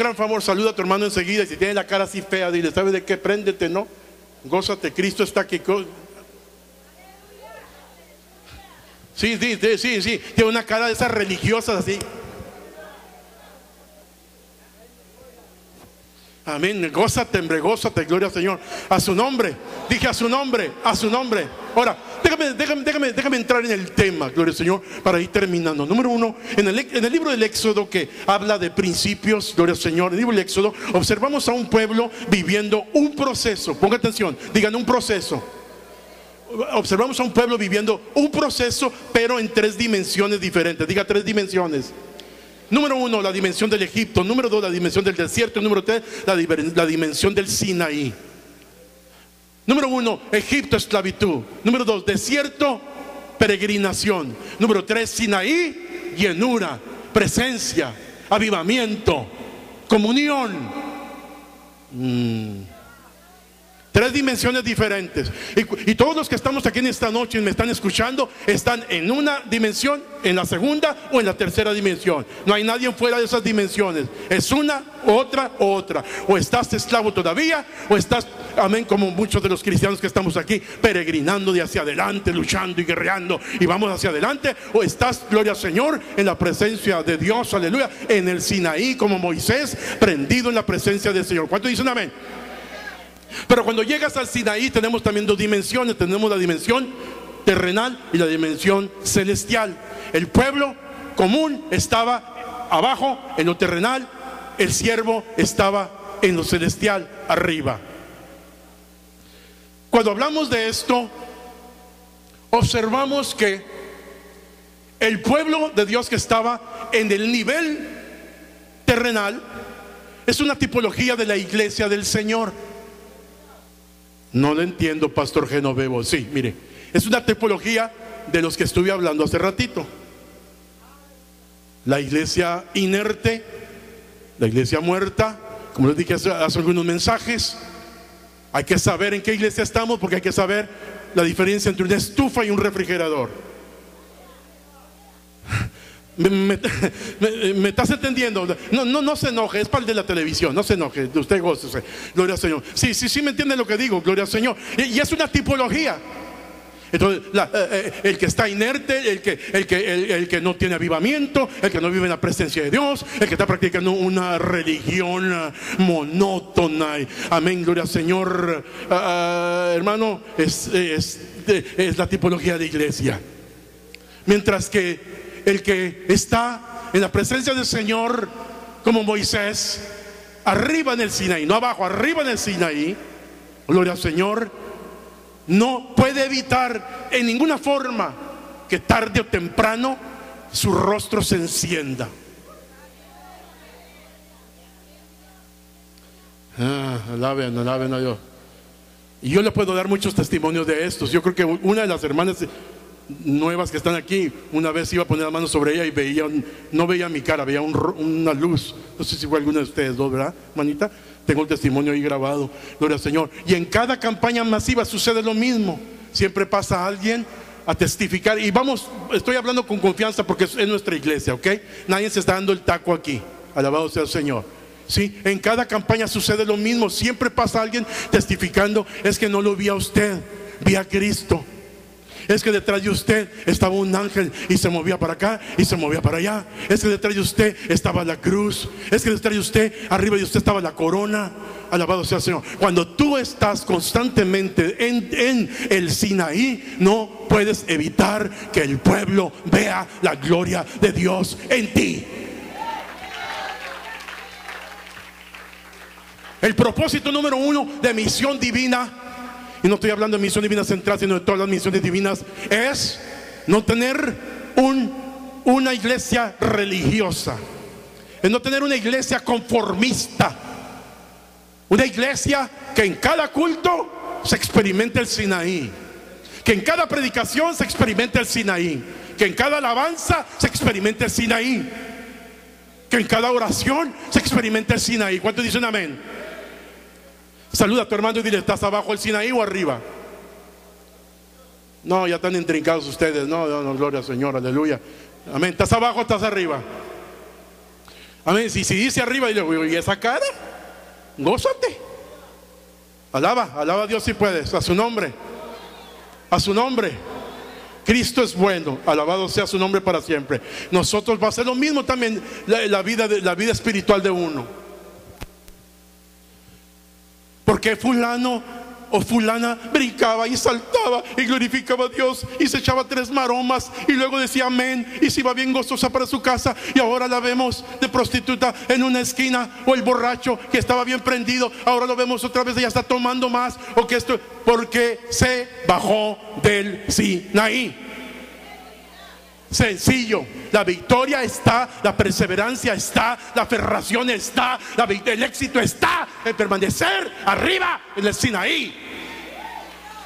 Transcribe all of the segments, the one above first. gran favor, saluda a tu hermano enseguida, y si tiene la cara así fea, dile, ¿sabes de qué? Préndete, ¿no? Gózate, Cristo está aquí. Sí, tiene una cara de esas religiosas así. Amén, gózate, hombre, gózate, gloria al Señor. A su nombre, dije a su nombre, a su nombre. Ahora, déjame entrar en el tema, gloria al Señor, para ir terminando. Número 1, en el libro del Éxodo, que habla de principios, gloria al Señor, en el libro del Éxodo, observamos a un pueblo viviendo un proceso. Ponga atención, digan un proceso. Observamos a un pueblo viviendo un proceso, pero en 3 dimensiones diferentes. Diga 3 dimensiones. Número 1, la dimensión del Egipto. Número 2, la dimensión del desierto. Número 3, la dimensión del Sinaí. Número 1, Egipto, esclavitud. Número 2, desierto, peregrinación. Número 3, Sinaí, llenura, presencia, avivamiento, comunión. 3 dimensiones diferentes. Y todos los que estamos aquí en esta noche y me están escuchando, están en una dimensión, en la segunda o en la tercera dimensión. No hay nadie fuera de esas dimensiones. Es una, otra, otra. O estás esclavo todavía, o estás, amén, como muchos de los cristianos que estamos aquí, peregrinando de hacia adelante, luchando y guerreando, y vamos hacia adelante. O estás, gloria al Señor, en la presencia de Dios, aleluya, en el Sinaí, como Moisés, prendido en la presencia del Señor. ¿Cuántos dicen amén? Pero cuando llegas al Sinaí, tenemos también 2 dimensiones. Tenemos la dimensión terrenal y la dimensión celestial. El pueblo común estaba abajo, en lo terrenal. El siervo estaba en lo celestial, arriba. Cuando hablamos de esto, observamos que el pueblo de Dios que estaba en el nivel terrenal es una tipología de la iglesia del Señor. No lo entiendo, Pastor Genovevo. Sí, mire, es una tipología de los que estuve hablando hace ratito. La iglesia inerte, la iglesia muerta, como les dije hace algunos mensajes. Hay que saber en qué iglesia estamos, porque hay que saber la diferencia entre una estufa y un refrigerador. ¿Me estás entendiendo? No se enoje, es para el de la televisión. No se enoje, usted gócese. Gloria al Señor. Sí, me entiende lo que digo. Gloria al Señor. Y es una tipología. Entonces, el que está inerte, el que no tiene avivamiento, el que no vive en la presencia de Dios, el que está practicando una religión monótona. Amén, gloria al Señor. Hermano, es la tipología de iglesia. Mientras que el que está en la presencia del Señor, como Moisés, arriba en el Sinaí, no abajo, arriba en el Sinaí, gloria al Señor, no puede evitar en ninguna forma que tarde o temprano su rostro se encienda. Alaben a Dios. Y yo le puedo dar muchos testimonios de estos. Yo creo que una de las hermanas nuevas que están aquí, una vez iba a poner la mano sobre ella y veía, no veía mi cara, veía una luz. No sé si fue alguna de ustedes dos, ¿verdad, manita? Tengo el testimonio ahí grabado, gloria al Señor. Y en cada campaña masiva sucede lo mismo. Siempre pasa alguien a testificar. Y vamos, estoy hablando con confianza porque es nuestra iglesia, ¿ok? Nadie se está dando el taco aquí. Alabado sea el Señor. ¿Sí? En cada campaña sucede lo mismo. Siempre pasa alguien testificando, es que no lo vi a usted, vi a Cristo. Es que detrás de usted estaba un ángel y se movía para acá y se movía para allá. Es que detrás de usted estaba la cruz. Es que detrás de usted, arriba de usted estaba la corona. Alabado sea el Señor. Cuando tú estás constantemente en el Sinaí, no puedes evitar que el pueblo vea la gloria de Dios en ti. El propósito número 1 de Misión Divina, y no estoy hablando de Misión Divina Central, sino de todas las misiones divinas, es no tener una iglesia religiosa. Es no tener una iglesia conformista. Una iglesia que en cada culto se experimente el Sinaí. Que en cada predicación se experimente el Sinaí. Que en cada alabanza se experimente el Sinaí. Que en cada oración se experimente el Sinaí. ¿Cuántos dicen amén? Saluda a tu hermano y dile, ¿estás abajo el Sinaí o arriba? No, ya están intrincados ustedes. No, gloria al Señor, aleluya. Amén. ¿Estás abajo o estás arriba? Amén. Si dice arriba, y esa cara, gózate. Alaba a Dios si puedes, a su nombre. A su nombre. Cristo es bueno, alabado sea su nombre para siempre. Nosotros va a ser lo mismo también la vida espiritual de uno. Porque fulano o fulana brincaba y saltaba y glorificaba a Dios y se echaba 3 maromas y luego decía amén y se iba bien gozosa para su casa, y ahora la vemos de prostituta en una esquina, o el borracho que estaba bien prendido, ahora lo vemos otra vez y ya está tomando más, o que esto, porque se bajó del Sinaí. Sencillo, la victoria está, la perseverancia está, la aferración está, el éxito está en permanecer arriba en el Sinaí.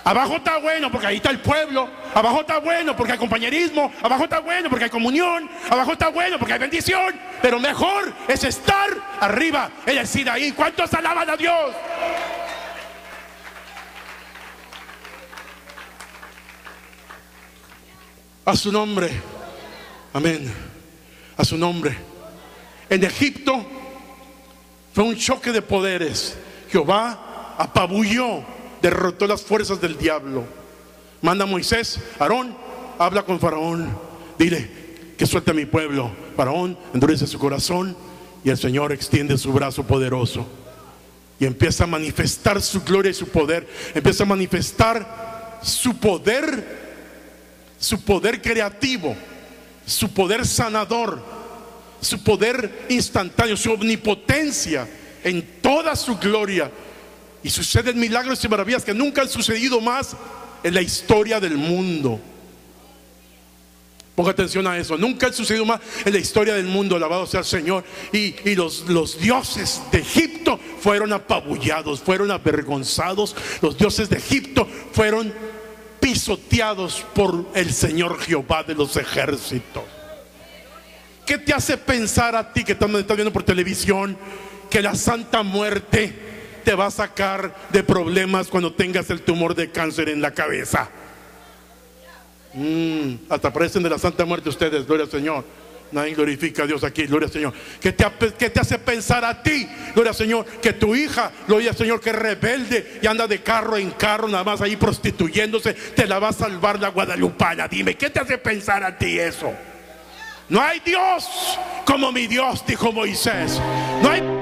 Abajo está bueno porque ahí está el pueblo, abajo está bueno porque hay compañerismo, abajo está bueno porque hay comunión, abajo está bueno porque hay bendición, pero mejor es estar arriba en el Sinaí. ¿Cuántos alaban a Dios? A su nombre. Amén. A su nombre. En Egipto fue un choque de poderes. Jehová apabulló, derrotó las fuerzas del diablo. Manda a Moisés, Aarón, habla con Faraón, dile que suelte a mi pueblo. Faraón endurece su corazón y el Señor extiende su brazo poderoso y empieza a manifestar su gloria y su poder. Empieza a manifestar su poder creativo, su poder sanador, su poder instantáneo, su omnipotencia en toda su gloria, y suceden milagros y maravillas que nunca han sucedido más en la historia del mundo. Ponga atención a eso, nunca han sucedido más en la historia del mundo, alabado sea el Señor. Y los dioses de Egipto fueron apabullados, fueron avergonzados, los dioses de Egipto fueron pisoteados por el Señor Jehová de los ejércitos. ¿Qué te hace pensar a ti que estás viendo por televisión que la Santa Muerte te va a sacar de problemas cuando tengas el tumor de cáncer en la cabeza? Hasta parecen de la Santa Muerte ustedes, gloria al Señor. Nadie glorifica a Dios aquí, gloria al Señor. ¿Qué te hace pensar a ti, gloria al Señor, que tu hija, gloria al Señor, que es rebelde y anda de carro en carro nada más ahí prostituyéndose, te la va a salvar la Guadalupana? Dime, ¿qué te hace pensar a ti eso? No hay Dios como mi Dios, dijo Moisés. No hay